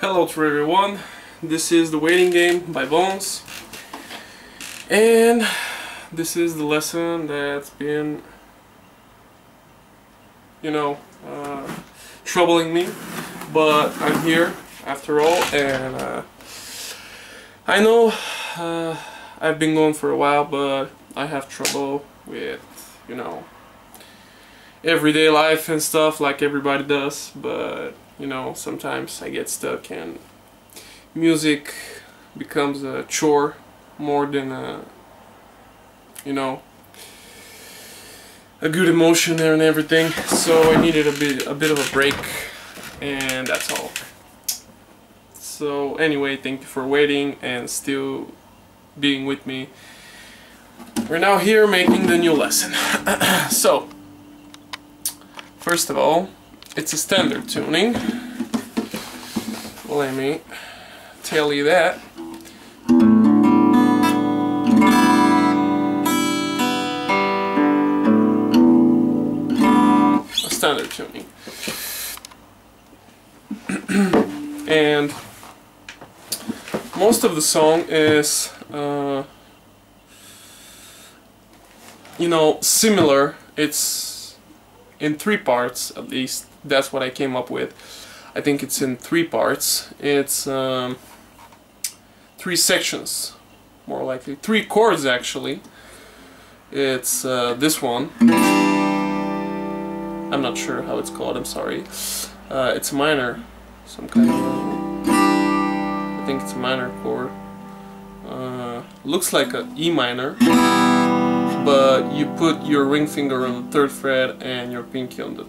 Hello to everyone, this is The Waiting Game by Bones, and this is the lesson that's been, you know, troubling me, but I'm here after all, and I know I've been going for a while, but I have trouble with, you know, everyday life and stuff like everybody does, but you know, sometimes I get stuck and music becomes a chore more than a, you know, a good emotion and everything. So I needed a bit of a break, and that's all. So anyway, thank you for waiting and still being with me. We're now here making the new lesson. So first of all, it's a standard tuning, let me tell you that. A standard tuning. And most of the song is, you know, similar. It's in three parts at least. That's what I came up with. I think it's in three parts. It's three sections, more likely. Three chords, actually. It's this one. I'm not sure how it's called, I'm sorry. It's a minor. Some kind of... I think it's a minor chord. Looks like an E minor. But you put your ring finger on the 3rd fret and your pinky on the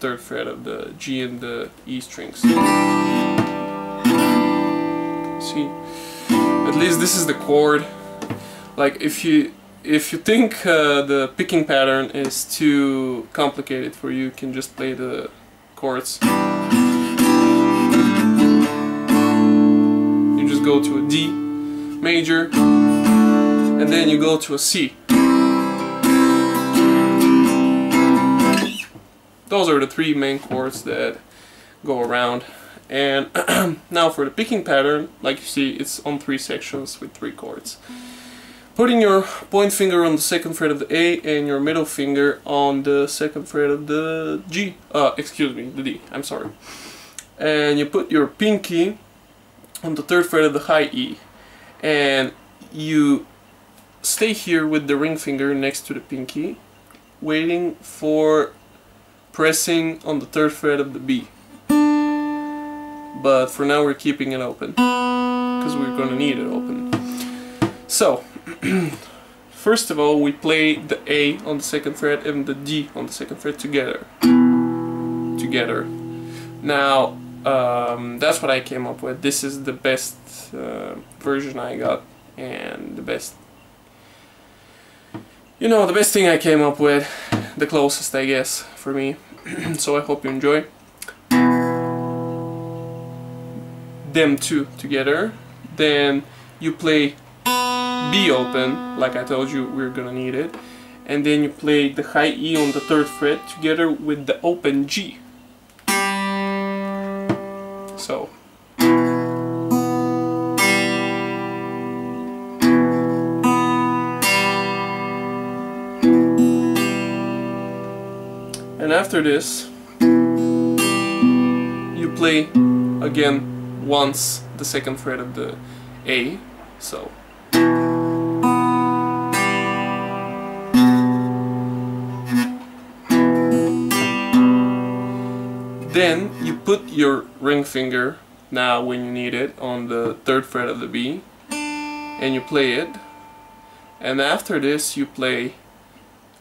3rd fret of the G and the E strings. See, at least this is the chord. Like if you think the picking pattern is too complicated for you, you can just play the chords. You just go to a D major, and then you go to a C. Those are the three main chords that go around. And now for the picking pattern, like you see, it's on three sections with three chords. Putting your point finger on the 2nd fret of the A and your middle finger on the 2nd fret of the G. Excuse me, the D, I'm sorry. And you put your pinky on the 3rd fret of the high E. And you stay here with the ring finger next to the pinky, waiting for pressing on the 3rd fret of the B. But for now we're keeping it open, because we're gonna need it open. So, first of all we play the A on the 2nd fret and the D on the 2nd fret together. Now, that's what I came up with. This is the best version I got, and the best, you know, the best thing I came up with. The closest, I guess, for me. So I hope you enjoy them two together. Then you play B open, like I told you we're gonna need it, and then you play the high E on the 3rd fret together with the open G. So after this, you play again once the 2nd fret of the A, so. Then you put your ring finger, now when you need it, on the 3rd fret of the B, and you play it, and after this you play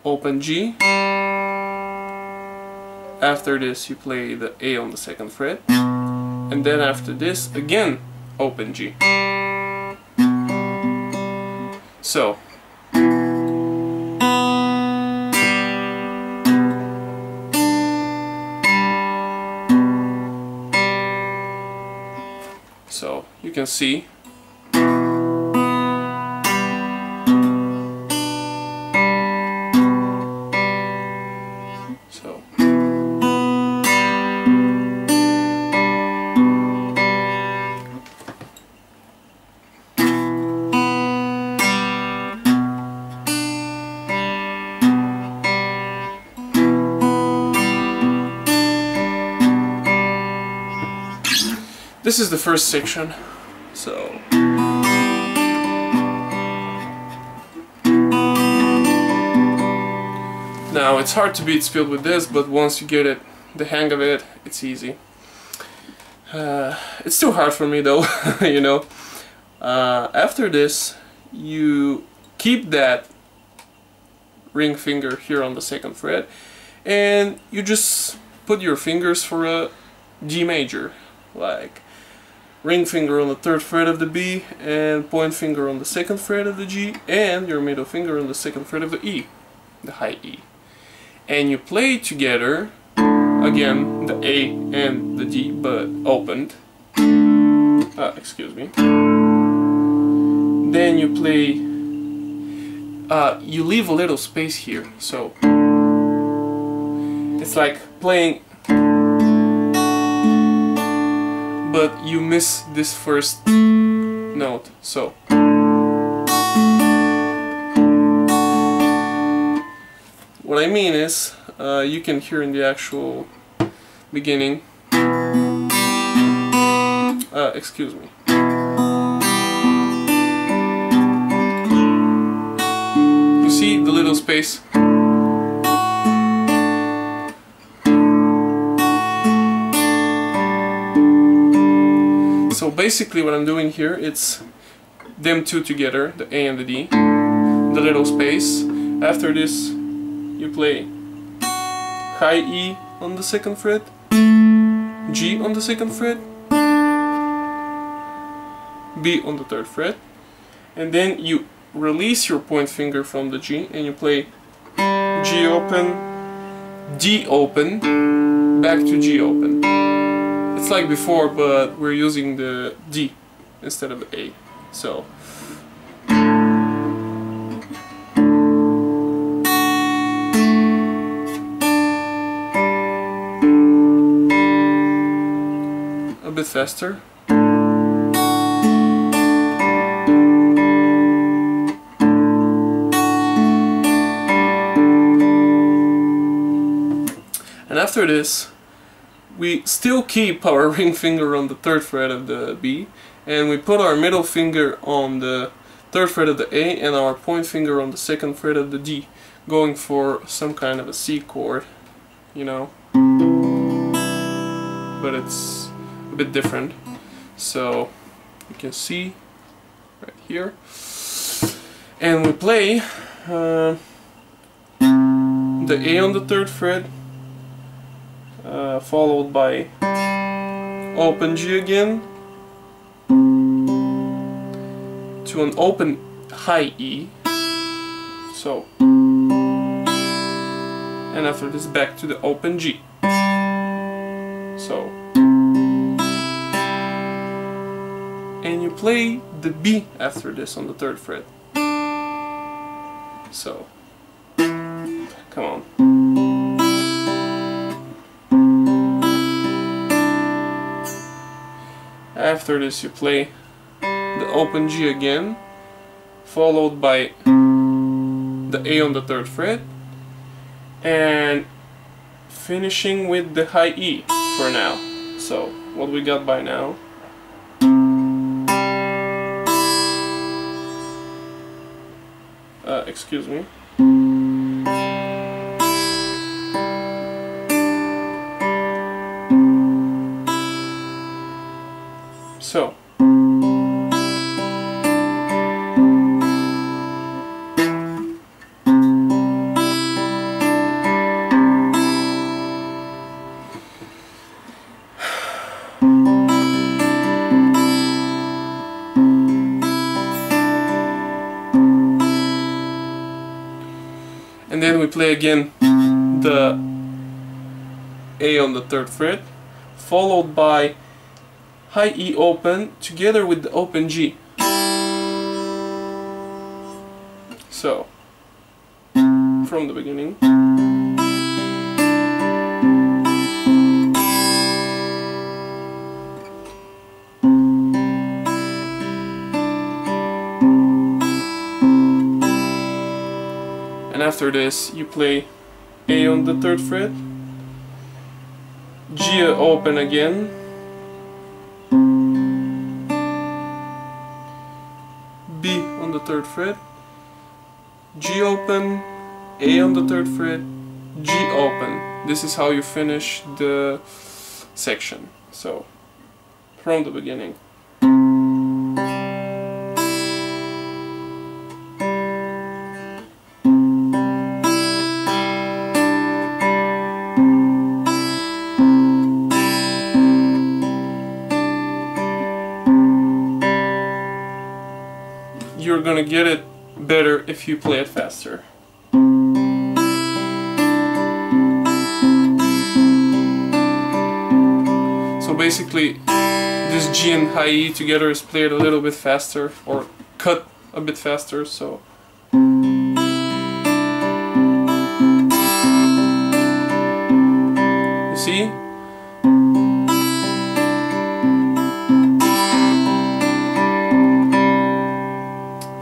open G. After this you play the A on the 2nd fret, and then after this again open G. So you can see this is the first section. So now it's hard to beat speed with this, but once you get it, the hang of it, it's easy. It's too hard for me though, you know. After this, you keep that ring finger here on the second fret, and you just put your fingers for a G major, like ring finger on the third fret of the B and point finger on the second fret of the G and your middle finger on the second fret of the E, the high E, and you play together again the A and the D but opened, excuse me, then you play, you leave a little space here, so it's like playing, but you miss this first note, so what I mean is, you can hear in the actual beginning, excuse me, you see the little space. So basically what I'm doing here, it's them two together, the A and the D, the little space. After this you play high E on the second fret, G on the second fret, B on the third fret, and then you release your point finger from the G and you play G open, D open, back to G open. It's like before, but we're using the D instead of A. So a bit faster. And after this, we still keep our ring finger on the third fret of the B, and we put our middle finger on the third fret of the A and our point finger on the second fret of the D, going for some kind of a C chord, you know, but it's a bit different. So you can see right here, and we play the A on the third fret, followed by open G again to an open high E, so, and after this back to the open G, so, and you play the B after this on the third fret, so come on. After this you play the open G again, followed by the A on the third fret, and finishing with the high E for now. So what we got by now. Excuse me. So, and then we play again the A on the 3rd fret, followed by high E open together with the open G. So, from the beginning. And after this, you play A on the 3rd fret, G open again, B on the 3rd fret, G open, A on the 3rd fret, G open. This is how you finish the section. So, from the beginning. You're gonna get it better if you play it faster. So basically, this G and high E together is played a little bit faster, or cut a bit faster, so. You see?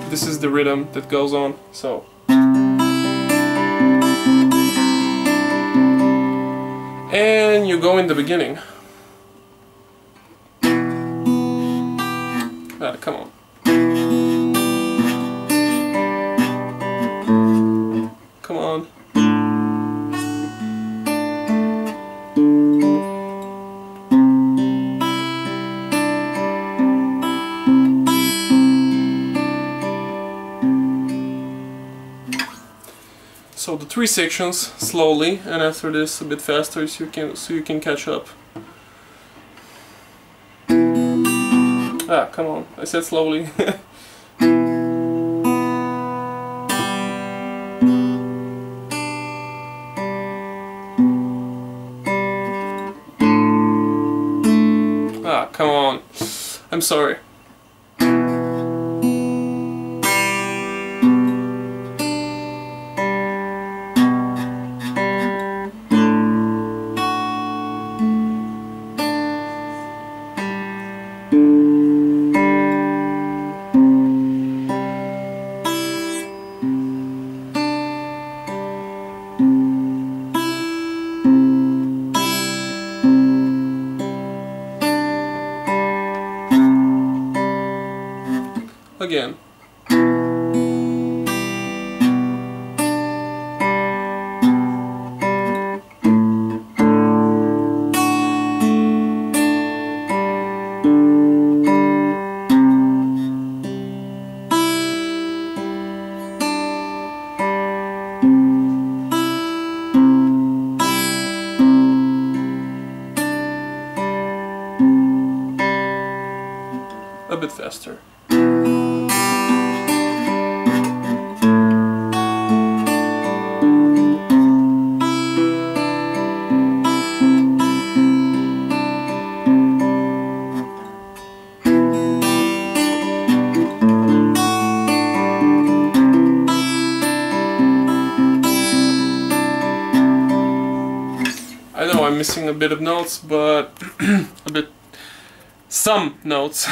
This is the rhythm that goes on, so. And you go in the beginning. Ah, come on. Come on. So the three sections slowly, and after this a bit faster, so you can catch up. Ah, come on! I said slowly. Ah, come on! I'm sorry. Again. A bit faster. I'm missing a bit of notes, but some notes.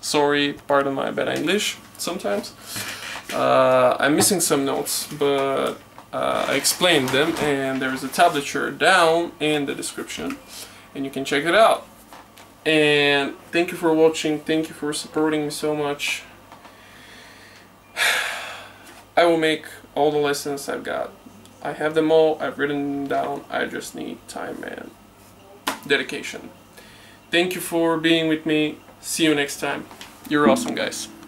Sorry, pardon my bad English sometimes. I'm missing some notes, but I explained them, and there is a tablature down in the description, and you can check it out. And thank you for watching, thank you for supporting me so much. I will make all the lessons I've got. I have them all, I've written them down, I just need time and dedication. Thank you for being with me, see you next time. You're awesome, guys.